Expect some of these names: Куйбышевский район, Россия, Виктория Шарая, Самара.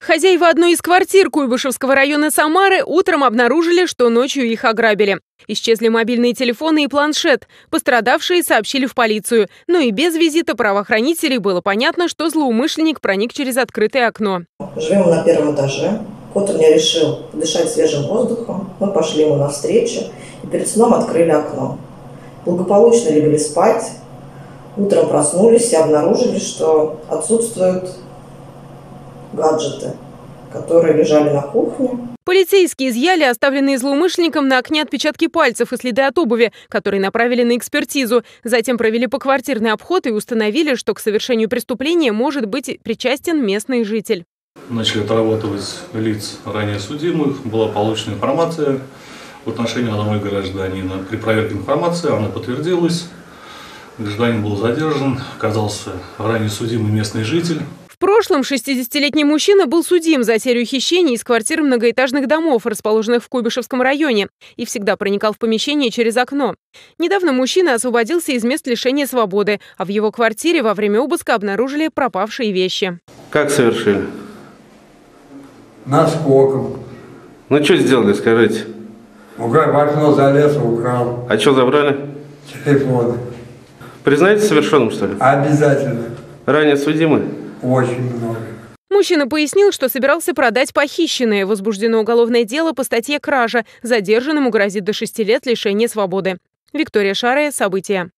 Хозяева одной из квартир Куйбышевского района Самары утром обнаружили, что ночью их ограбили. Исчезли мобильные телефоны и планшет. Пострадавшие сообщили в полицию. Но и без визита правоохранителей было понятно, что злоумышленник проник через открытое окно. Живем на первом этаже. Кот у меня решил дышать свежим воздухом. Мы пошли ему навстречу и перед сном открыли окно. Благополучно легли спать. Утром проснулись и обнаружили, что отсутствуют гаджеты, которые лежали на кухне. Полицейские изъяли оставленные злоумышленником на окне отпечатки пальцев и следы от обуви, которые направили на экспертизу. Затем провели поквартирный обход и установили, что к совершению преступления может быть причастен местный житель. Начали отрабатывать лиц ранее судимых. Была получена информация в отношении одного гражданина. При проверке информации она подтвердилась. Гражданин был задержан, оказался ранее судимый местный житель. В прошлом 60-летний мужчина был судим за серию хищений из квартир многоэтажных домов, расположенных в Куйбышевском районе, и всегда проникал в помещение через окно. Недавно мужчина освободился из мест лишения свободы, а в его квартире во время обыска обнаружили пропавшие вещи. Как совершили? Наскоком. Ну что сделали, скажите? Украл, в окно залез, украл. А что забрали? Телефон. Признаете совершенным, что ли? Обязательно. Ранее судимый? Очень много. Мужчина пояснил, что собирался продать похищенное. Возбуждено уголовное дело по статье «Кража». Задержанному грозит до 6 лет лишения свободы. Виктория Шарая, события.